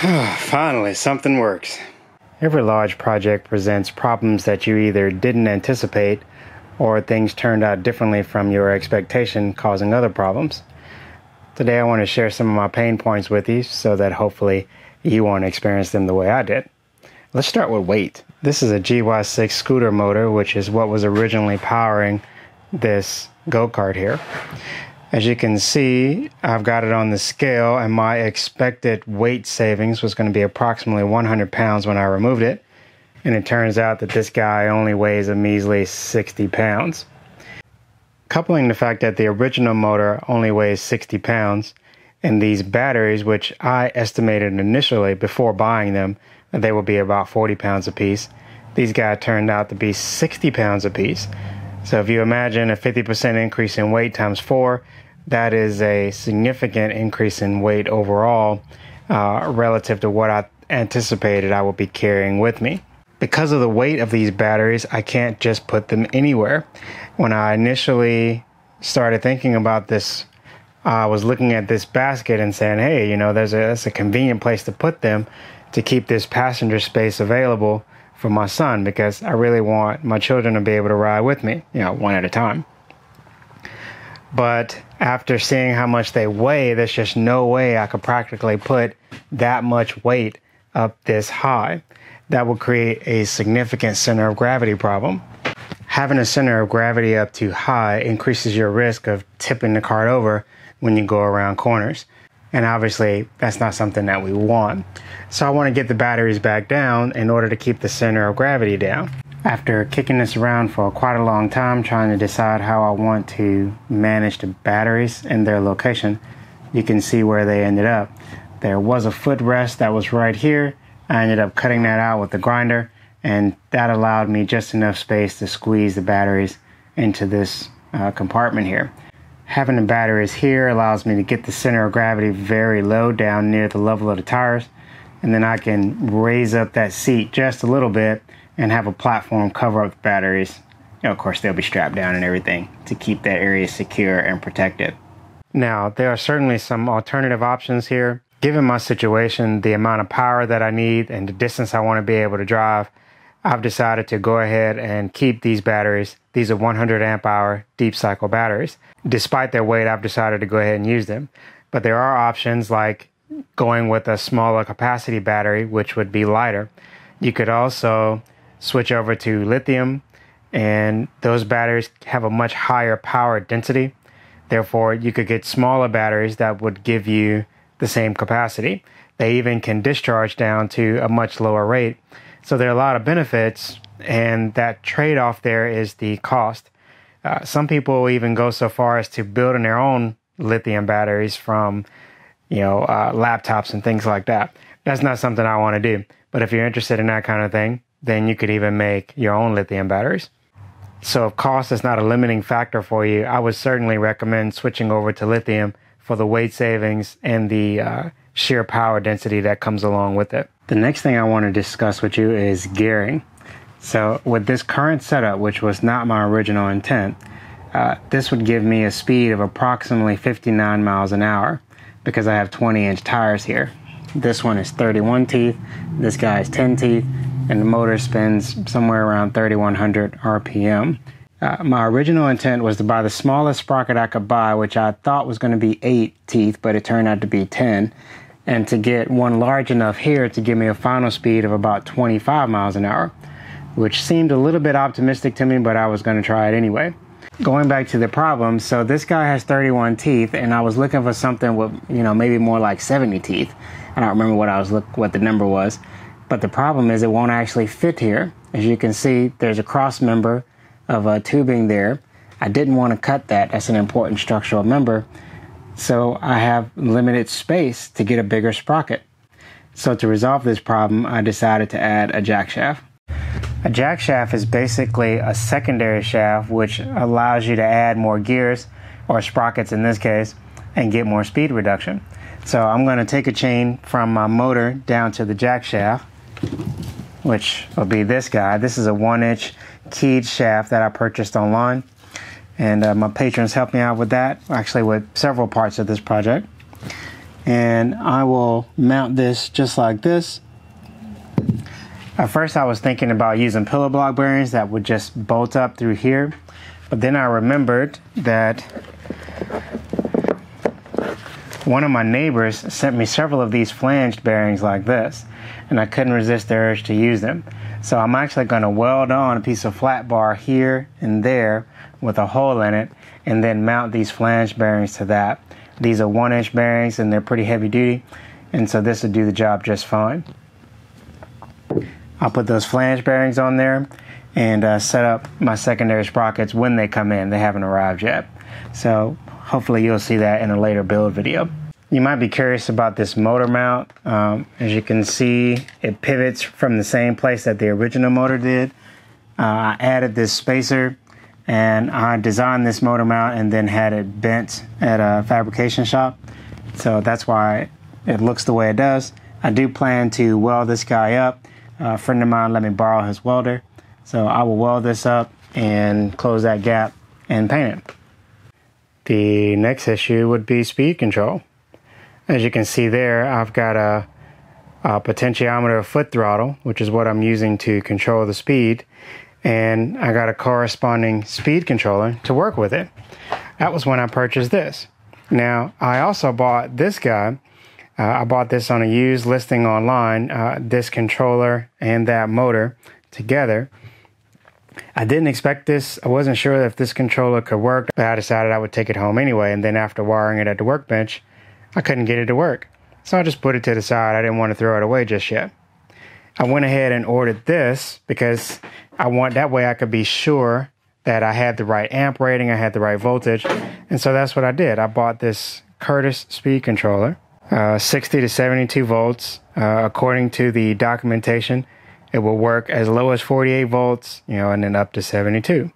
Finally, something works. Every large project presents problems that you either didn't anticipate or things turned out differently from your expectation, causing other problems. Today I want to share some of my pain points with you so that hopefully you won't experience them the way I did. Let's start with weight. This is a GY6 scooter motor, which is what was originally powering this go-kart here. As you can see, I've got it on the scale, and my expected weight savings was going to be approximately 100 pounds when I removed it. And it turns out that this guy only weighs a measly 60 pounds. Coupling the fact that the original motor only weighs 60 pounds and these batteries, which I estimated initially before buying them, they would be about 40 pounds a piece. These guys turned out to be 60 pounds a piece. So if you imagine a 50% increase in weight times 4, that is a significant increase in weight overall relative to what I anticipated I would be carrying with me. Because of the weight of these batteries, I can't just put them anywhere. When I initially started thinking about this, I was looking at this basket and saying, hey, you know, that's a convenient place to put them to keep this passenger space available for my son, because I really want my children to be able to ride with me, you know, one at a time. But after seeing how much they weigh, there's just no way I could practically put that much weight up this high. That will create a significant center of gravity problem. Having a center of gravity up too high increases your risk of tipping the cart over when you go around corners. And obviously, that's not something that we want. So I want to get the batteries back down in order to keep the center of gravity down. After kicking this around for quite a long time, trying to decide how I want to manage the batteries and their location, you can see where they ended up. There was a footrest that was right here. I ended up cutting that out with the grinder, and that allowed me just enough space to squeeze the batteries into this compartment here. Having the batteries here allows me to get the center of gravity very low, down near the level of the tires, and then I can raise up that seat just a little bit and have a platform cover up the batteries. Now, of course, they'll be strapped down and everything to keep that area secure and protected. Now, there are certainly some alternative options here. Given my situation, the amount of power that I need, and the distance I want to be able to drive, I've decided to go ahead and keep these batteries. These are 100 amp hour deep cycle batteries. Despite their weight, I've decided to go ahead and use them. But there are options like going with a smaller capacity battery, which would be lighter. You could also switch over to lithium, and those batteries have a much higher power density. Therefore, you could get smaller batteries that would give you the same capacity. They even can discharge down to a much lower rate. So there are a lot of benefits, and that trade-off there is the cost. Some people even go so far as to building their own lithium batteries from, you know, laptops and things like that. That's not something I want to do. But if you're interested in that kind of thing, then you could even make your own lithium batteries. So if cost is not a limiting factor for you, I would certainly recommend switching over to lithium for the weight savings and the sheer power density that comes along with it. The next thing I want to discuss with you is gearing. So with this current setup, which was not my original intent, this would give me a speed of approximately 59 miles an hour because I have 20-inch tires here. This one is 31 teeth, this guy is 10 teeth, and the motor spins somewhere around 3,100 RPM. My original intent was to buy the smallest sprocket I could buy, which I thought was going to be 8 teeth, but it turned out to be 10, and to get one large enough here to give me a final speed of about 25 miles an hour, which seemed a little bit optimistic to me, but I was going to try it anyway. Going back to the problem, so this guy has 31 teeth, and I was looking for something with, you know, maybe more like 70 teeth. I don't remember what the number was, but the problem is it won't actually fit here. As you can see, there's a cross member of tubing there. I didn't want to cut that. That's an important structural member. So I have limited space to get a bigger sprocket. So to resolve this problem, I decided to add a jack shaft. A jack shaft is basically a secondary shaft, which allows you to add more gears, or sprockets in this case, and get more speed reduction. So I'm going to take a chain from my motor down to the jack shaft, which will be this guy. This is a 1-inch keyed shaft that I purchased online, and my patrons helped me out with that, actually with several parts of this project. and I will mount this just like this. At first I was thinking about using pillow block bearings that would just bolt up through here, but then I remembered that one of my neighbors sent me several of these flanged bearings like this, and I couldn't resist the urge to use them. So I'm actually going to weld on a piece of flat bar here and there with a hole in it, and then mount these flanged bearings to that. These are 1-inch bearings and they're pretty heavy duty, and so this would do the job just fine. I'll put those flange bearings on there and set up my secondary sprockets when they come in. They haven't arrived yet. So hopefully you'll see that in a later build video. You might be curious about this motor mount. As you can see, it pivots from the same place that the original motor did. I added this spacer, and I designed this motor mount and then had it bent at a fabrication shop. So that's why it looks the way it does. I do plan to weld this guy up. A friend of mine let me borrow his welder, so I will weld this up and close that gap and paint it. The next issue would be speed control. As you can see there, I've got a potentiometer foot throttle, which is what I'm using to control the speed, and I got a corresponding speed controller to work with it. That was when I purchased this. Now, I also bought this guy. I bought this on a used listing online, this controller and that motor together. I didn't expect this. I wasn't sure if this controller could work, but I decided I would take it home anyway. And then after wiring it at the workbench, I couldn't get it to work. So I just put it to the side. I didn't want to throw it away just yet. I went ahead and ordered this because that way I could be sure that I had the right amp rating, I had the right voltage. And so that's what I did. I bought this Curtis speed controller. 60 to 72 volts, according to the documentation. It will work as low as 48 volts, you know, and then up to 72.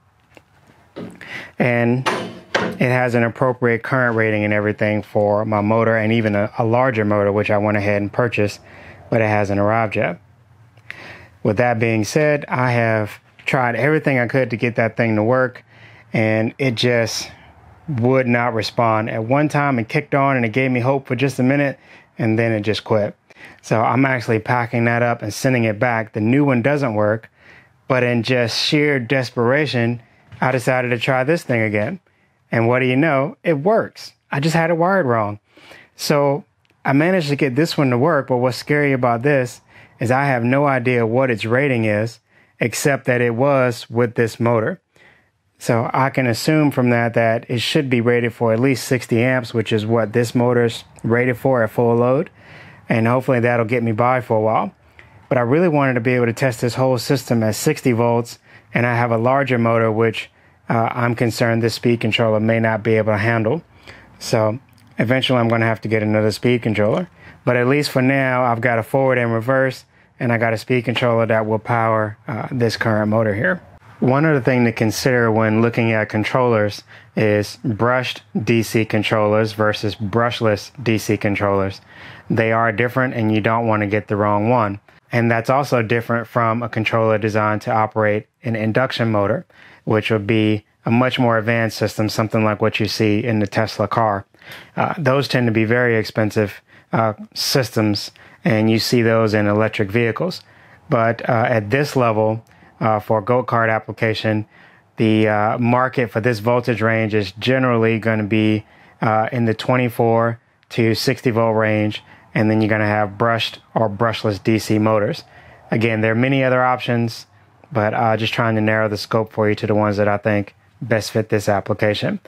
And it has an appropriate current rating and everything for my motor, and even a larger motor, which I went ahead and purchased, but it hasn't arrived yet. With that being said, I have tried everything I could to get that thing to work, and it just would not respond. At one time it kicked on and it gave me hope for just a minute, and then it just quit. So I'm actually packing that up and sending it back. The new one doesn't work, but in just sheer desperation, I decided to try this thing again. And what do you know? It works. I just had it wired wrong. So I managed to get this one to work, but what's scary about this is I have no idea what its rating is, except that it was with this motor. So I can assume from that that it should be rated for at least 60 amps, which is what this motor's rated for at full load. And hopefully that'll get me by for a while. But I really wanted to be able to test this whole system at 60 volts. And I have a larger motor, which I'm concerned this speed controller may not be able to handle. So eventually I'm going to have to get another speed controller. But at least for now, I've got a forward and reverse. And I got a speed controller that will power this current motor here. One other thing to consider when looking at controllers is brushed DC controllers versus brushless DC controllers. They are different, and you don't want to get the wrong one. And that's also different from a controller designed to operate an induction motor, which would be a much more advanced system, something like what you see in the Tesla car. Those tend to be very expensive systems, and you see those in electric vehicles. But at this level, for a go-kart application, the market for this voltage range is generally going to be in the 24 to 60 volt range, and then you're going to have brushed or brushless DC motors. Again, there are many other options, but just trying to narrow the scope for you to the ones that I think best fit this application.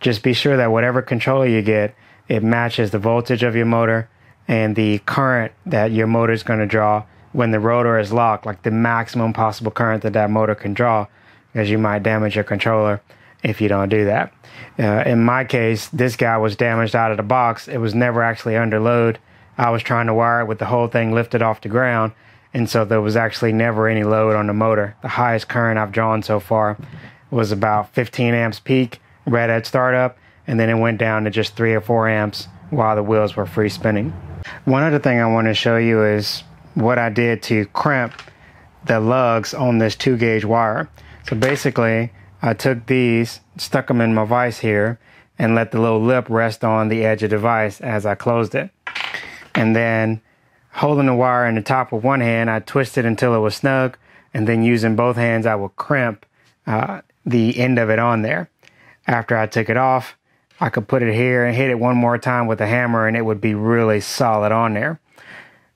Just be sure that whatever controller you get, it matches the voltage of your motor and the current that your motor is going to draw when the rotor is locked, like the maximum possible current that motor can draw, because you might damage your controller if you don't do that. In my case, this guy was damaged out of the box. It was never actually under load. I was trying to wire it with the whole thing lifted off the ground, and so there was actually never any load on the motor. The highest current I've drawn so far was about 15 amps peak, right at startup, and then it went down to just 3 or 4 amps while the wheels were free spinning. One other thing I want to show you is what I did to crimp the lugs on this 2-gauge wire. So basically, I took these, stuck them in my vise here, and let the little lip rest on the edge of the vise as I closed it. and then holding the wire in the top with one hand, I twisted until it was snug, and then using both hands, I would crimp the end of it on there. After I took it off, I could put it here and hit it one more time with a hammer, and it would be really solid on there.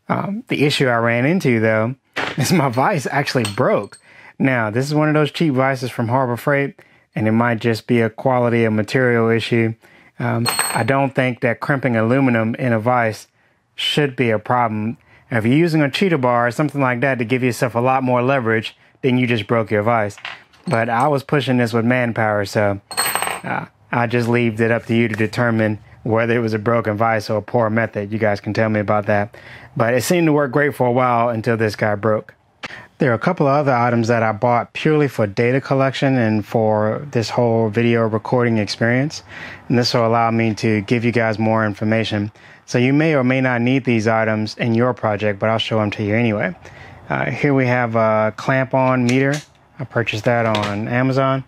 The issue I ran into, though, is my vise actually broke. Now, this is one of those cheap vices from Harbor Freight, and it might just be a quality of material issue. I don't think that crimping aluminum in a vise should be a problem. Now, if you're using a cheetah bar or something like that to give yourself a lot more leverage, then you just broke your vise. But I was pushing this with manpower, so I just leave it up to you to determine whether it was a broken vise or a poor method. You guys can tell me about that. But it seemed to work great for a while until this guy broke. There are a couple of other items that I bought purely for data collection and for this whole video recording experience. And this will allow me to give you guys more information. So you may or may not need these items in your project, but I'll show them to you anyway. Here we have a clamp-on meter. I purchased that on Amazon.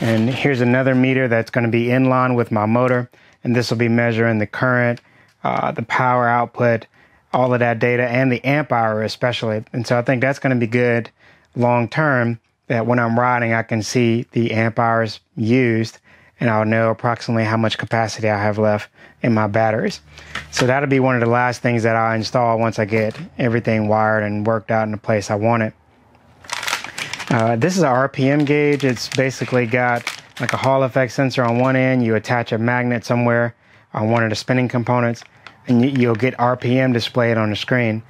And here's another meter that's going to be in line with my motor. And this will be measuring the current, the power output, all of that data, and the amp hour especially. And so I think that's going to be good long term, that when I'm riding, I can see the amp hours used, and I'll know approximately how much capacity I have left in my batteries. So that'll be one of the last things that I install once I get everything wired and worked out in the place I want it. This is an RPM gauge. It's basically got like a Hall effect sensor on one end. You attach a magnet somewhere on one of the spinning components, and you'll get RPM displayed on the screen.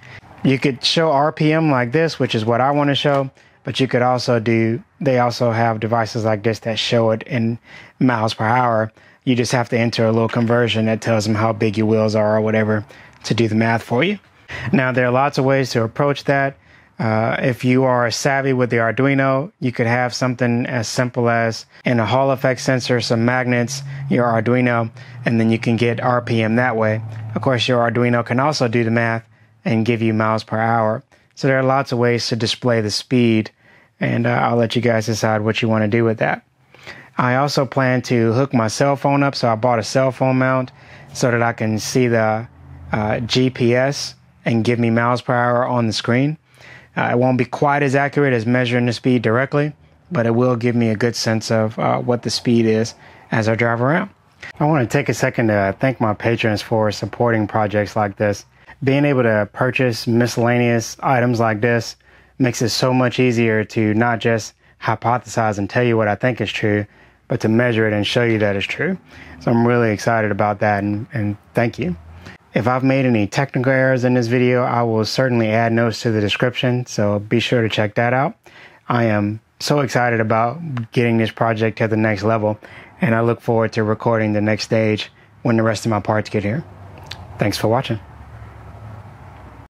You could show RPM like this, which is what I want to show, but you could also do, they also have devices like this that show it in miles per hour. You just have to enter a little conversion that tells them how big your wheels are or whatever to do the math for you. Now, there are lots of ways to approach that. If you are savvy with the Arduino, you could have something as simple as in a Hall effect sensor, some magnets, your Arduino, and then you can get RPM that way. Of course, your Arduino can also do the math and give you miles per hour. So there are lots of ways to display the speed, and I'll let you guys decide what you want to do with that. I also plan to hook my cell phone up, so I bought a cell phone mount so that I can see the GPS and give me miles per hour on the screen. It won't be quite as accurate as measuring the speed directly, but it will give me a good sense of what the speed is as I drive around. I want to take a second to thank my patrons for supporting projects like this. Being able to purchase miscellaneous items like this makes it so much easier to not just hypothesize and tell you what I think is true, but to measure it and show you that it's true. So I'm really excited about that, and thank you. If I've made any technical errors in this video, I will certainly add notes to the description, so be sure to check that out. I am so excited about getting this project to the next level, and I look forward to recording the next stage when the rest of my parts get here. Thanks for watching.